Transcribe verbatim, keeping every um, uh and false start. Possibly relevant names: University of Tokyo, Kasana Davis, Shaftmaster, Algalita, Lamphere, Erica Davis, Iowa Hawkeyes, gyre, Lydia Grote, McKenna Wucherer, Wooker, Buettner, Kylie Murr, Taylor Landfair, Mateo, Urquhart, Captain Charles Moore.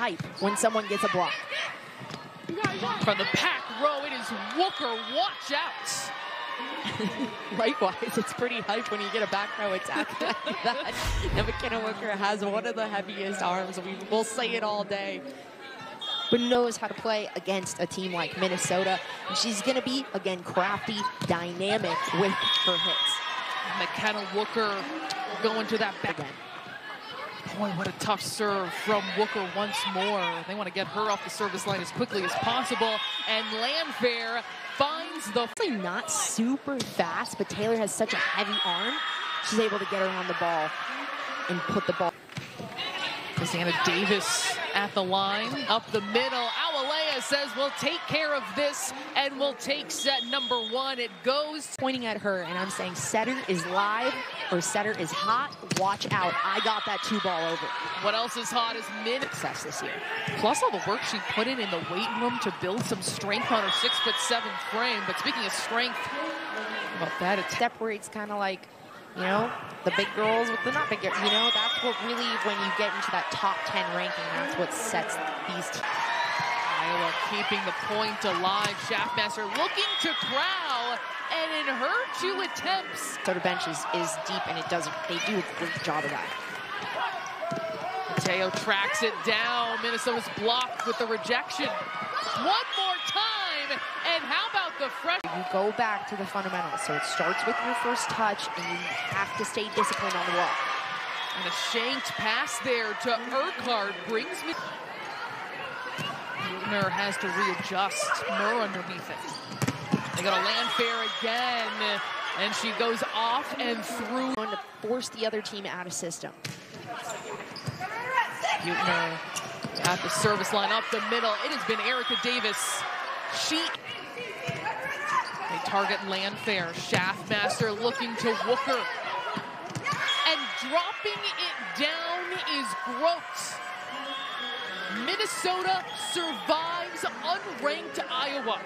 hype when someone gets a block. From the back row, it is Wooker. Watch out. Likewise, it's pretty hype when you get a back row attack like that. And McKenna Wucherer has one of the heaviest arms. We will say it all day. But knows how to play against a team like Minnesota. And she's going to be, again, crafty, dynamic with her hits. McKenna Wucherer going to that back. Again. Boy, what a tough serve from Wooker once more. They want to get her off the service line as quickly as possible. And Lamphere finds the... Not super fast, but Taylor has such a heavy arm. She's able to get around the ball and put the ball... Kasana Davis at the line, up the middle. Awalea says, we'll take care of this, and we'll take set number one. It goes... Pointing at her, and I'm saying setter is live, or setter is hot. Watch out. I got that two ball over. What else is hot is mid-success this year. Plus all the work she put in in the weight room to build some strength on her six foot seven frame. But speaking of strength, about that attack. Separates kind of like... You know, the big girls with the not big girls. You know, that's what really, when you get into that top ten ranking, that's what sets these teams. Iowa keeping the point alive. Shaftmaster looking to Crow, and in her two attempts. Third bench is, is deep, and it doesn't. They do a great job of that. Mateo tracks it down. Minnesota's blocked with the rejection. One more time, and how about the fresh? You go back to the fundamentals, so it starts with your first touch, and you have to stay disciplined on the wall. And a shanked pass there to Urquhart brings me... Murr has to readjust. Murr underneath it. They got a Lamphere again, and she goes off and through. Going to force the other team out of system. Buettner at the service line, up the middle. It has been Erica Davis. She... They target Lamphere. Shaftmaster looking to Wooker. And dropping it down is Grote. Minnesota survives unranked Iowa.